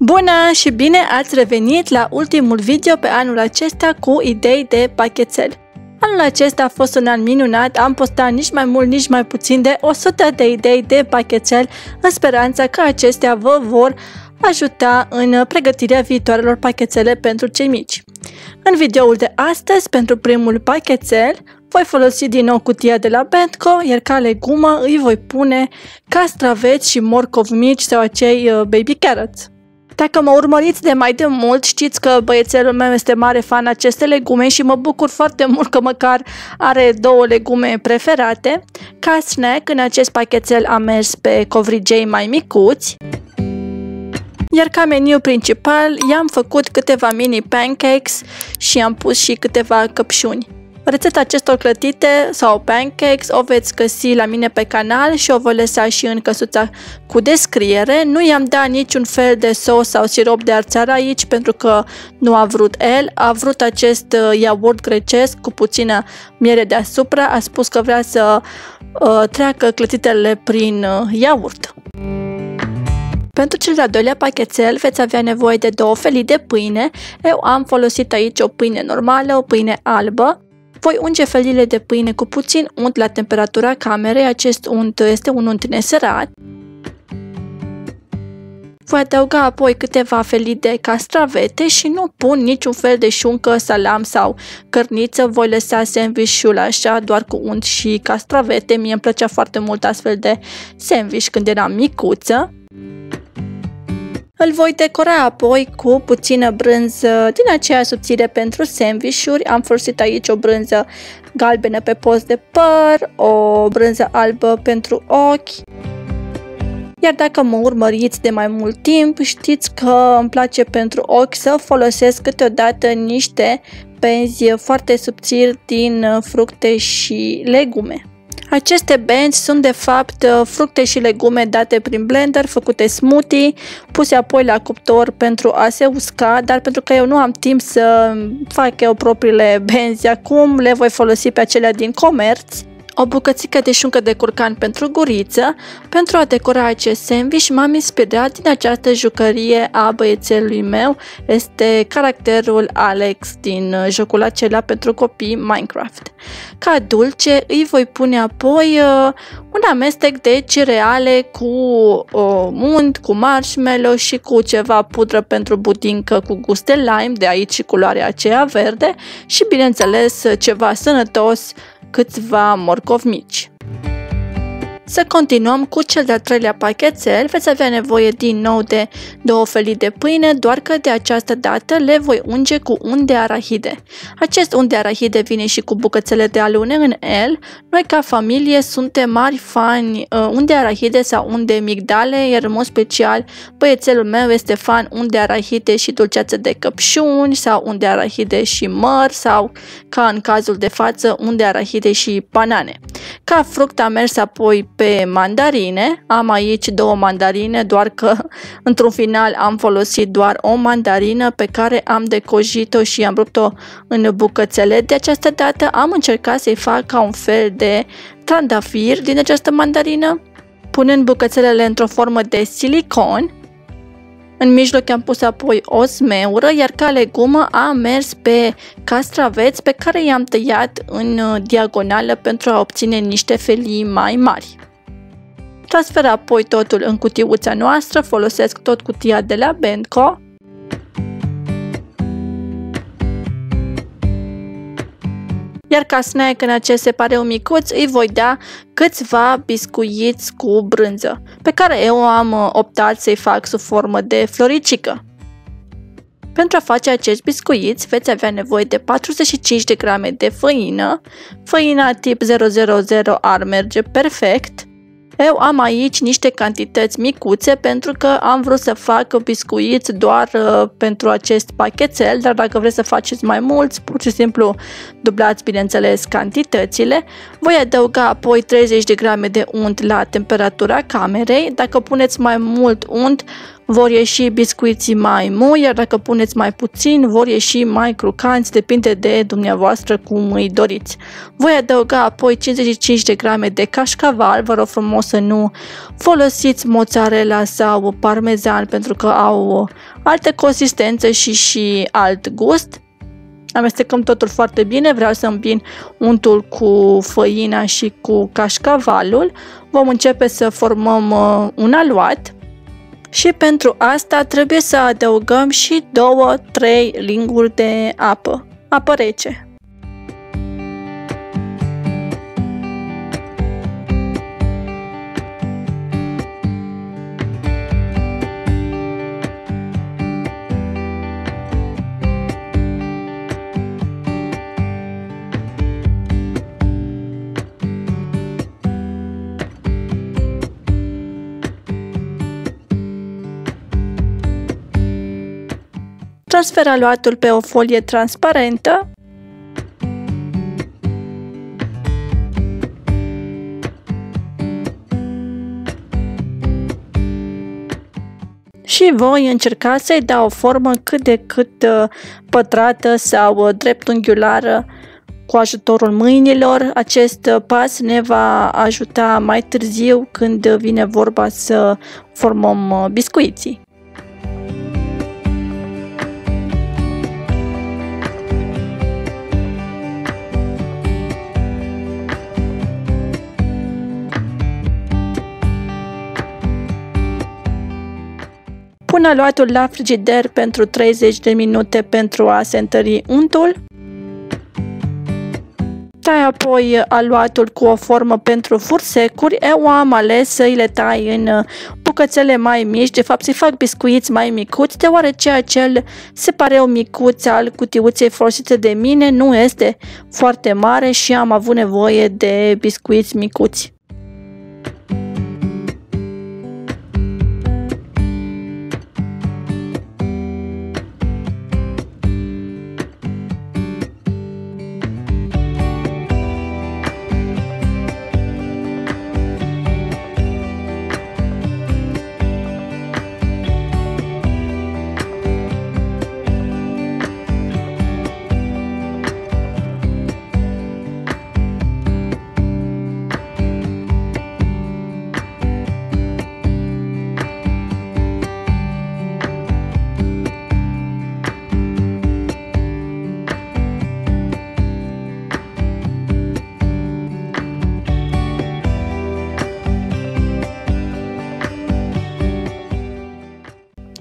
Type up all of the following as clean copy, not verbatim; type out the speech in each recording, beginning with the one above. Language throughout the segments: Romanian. Bună și bine ați revenit la ultimul video pe anul acesta cu idei de pachetel. Anul acesta a fost un an minunat, am postat nici mai mult, nici mai puțin de 100 de idei de pachetel în speranța că acestea vă vor ajuta în pregătirea viitoarelor pachetele pentru cei mici. În videoul de astăzi, pentru primul pachetel, voi folosi din nou cutia de la Bentgo, iar ca legumă îi voi pune castraveți și morcovi mici sau acei baby carrots. Dacă mă urmăriți de mai de mult, știți că băiețelul meu este mare fan aceste legume și mă bucur foarte mult că măcar are două legume preferate. Ca snack, în acest pachetel am mers pe covrigei mai micuți. Iar ca meniu principal i-am făcut câteva mini pancakes și am pus și câteva căpșuni. Rețeta acestor clătite sau pancakes o veți găsi la mine pe canal și o voi lăsa și în căsuța cu descriere. Nu i-am dat niciun fel de sos sau sirop de arțară aici pentru că nu a vrut el. A vrut acest iaurt grecesc cu puțină miere deasupra. A spus că vrea să treacă clătitele prin iaurt. Pentru cel de-al doilea pachetel veți avea nevoie de două felii de pâine. Eu am folosit aici o pâine normală, o pâine albă. Voi unge felile de pâine cu puțin unt la temperatura camerei, acest unt este un unt neserat. Voi adăuga apoi câteva felii de castravete și nu pun niciun fel de șuncă, salam sau cărniță, voi lăsa sandwich-ul așa doar cu unt și castravete, mie îmi plăcea foarte mult astfel de sandwich când eram micuță. Îl voi decora apoi cu puțină brânză din aceea subțire pentru sandvișuri. Am folosit aici o brânză galbenă pe post de păr, o brânză albă pentru ochi. Iar dacă mă urmăriți de mai mult timp, știți că îmi place pentru ochi să folosesc câteodată niște benzi foarte subțiri din fructe și legume. Aceste benzi sunt de fapt fructe și legume date prin blender, făcute smoothie, puse apoi la cuptor pentru a se usca, dar pentru că eu nu am timp să fac eu propriile benzi acum, le voi folosi pe acelea din comerț. O bucățică de șuncă de curcan pentru guriță. Pentru a decora acest sandwich m-am inspirat din această jucărie a băiețelului meu. Este caracterul Alex din jocul acela pentru copii Minecraft. Ca dulce îi voi pune apoi un amestec de cereale cu unt, cu marshmallow și cu ceva pudră pentru budincă cu gust de lime, de aici și culoarea aceea verde și bineînțeles ceva sănătos, câțiva morcovi mici. Să continuăm cu cel de-al treilea pachetel. Veți avea nevoie din nou de două felii de pâine, doar că de această dată le voi unge cu unt de arahide. Acest unt de arahide vine și cu bucățele de alune în el. Noi ca familie suntem mari fani unt de arahide sau unt de migdale, iar în mod special băiețelul meu este fan unt de arahide și dulceață de căpșuni sau unt de arahide și măr sau, ca în cazul de față, unt de arahide și banane. Ca fruct am mers apoi pe mandarine, am aici două mandarine, doar că într-un final am folosit doar o mandarină pe care am decojit-o și am rupt-o în bucățele. De această dată am încercat să-i fac ca un fel de trandafir din această mandarină, punând bucățelele într-o formă de silicon. În mijloc am pus apoi o smeură, iar ca legumă am mers pe castraveți pe care i-am tăiat în diagonală pentru a obține niște felii mai mari. Transfer apoi totul în cutiuța noastră, folosesc tot cutia de la Bentgo. Iar ca snack în acest separeu micuț îi voi da câțiva biscuiți cu brânză, pe care eu am optat să-i fac sub formă de floricică. Pentru a face acești biscuiți veți avea nevoie de 45 de grame de făină. Făina tip 000 ar merge perfect. Eu am aici niște cantități micuțe pentru că am vrut să fac biscuiți doar pentru acest pachetel, dar dacă vreți să faceți mai mulți, pur și simplu dublați bineînțeles cantitățile. Voi adăuga apoi 30 de grame de unt la temperatura camerei. Dacă puneți mai mult unt, vor ieși biscuiții mai moi, iar dacă puneți mai puțin, vor ieși mai crocanți, depinde de dumneavoastră cum îi doriți. Voi adăuga apoi 55 de grame de cașcaval, vă rog frumos să nu folosiți mozzarella sau parmezan pentru că au altă consistență și alt gust. Amestecăm totul foarte bine, vreau să îmbin untul cu făina și cu cașcavalul. Vom începe să formăm un aluat. Și pentru asta trebuie să adăugăm și 2-3 linguri de apă, apă rece. Transfer aluatul pe o folie transparentă. Și voi încerca să-i dau o formă cât de cât pătrată sau dreptunghiulară cu ajutorul mâinilor. Acest pas ne va ajuta mai târziu când vine vorba să formăm biscuiții. Pun aluatul la frigider pentru 30 de minute pentru a se întări untul. Tai apoi aluatul cu o formă pentru fursecuri. Eu am ales să le tai în bucățele mai mici, de fapt să-i fac biscuiți mai micuți, deoarece acel separeu micuț al cutiuței folosite de mine nu este foarte mare și am avut nevoie de biscuiți micuți.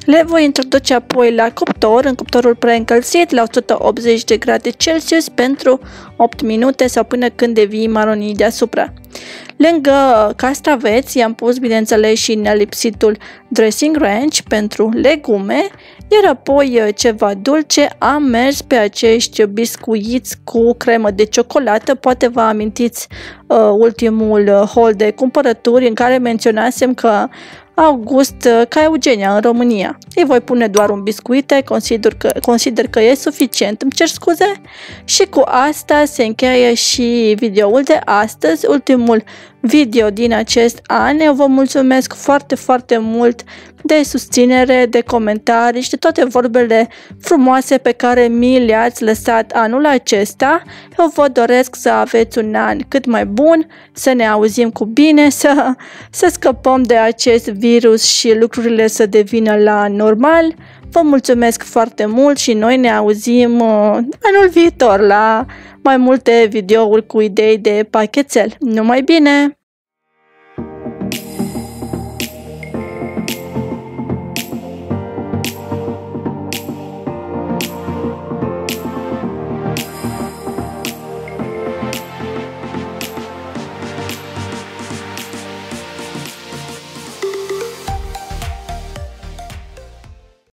Le voi introduce apoi la cuptor, în cuptorul preîncălzit, la 180 de grade Celsius pentru 8 minute sau până când devii maronii deasupra. Lângă castraveți i-am pus, bineînțeles, și nelipsitul dressing ranch pentru legume, iar apoi ceva dulce. Am mers pe acești biscuiți cu cremă de ciocolată. Poate vă amintiți ultimul haul de cumpărături în care menționasem că au gust ca Eugenia în România. Îi voi pune doar un biscuit, consider că e suficient, îmi cer scuze. Și cu asta se încheie și videoul de astăzi, ultimul video din acest an. Eu vă mulțumesc foarte, foarte mult de susținere, de comentarii și de toate vorbele frumoase pe care mi le-ați lăsat anul acesta. Eu vă doresc să aveți un an cât mai bun, să ne auzim cu bine, să scăpăm de acest virus și lucrurile să devină la normal. Vă mulțumesc foarte mult și noi ne auzim anul viitor la mai multe videouri cu idei de pachetel. Numai bine!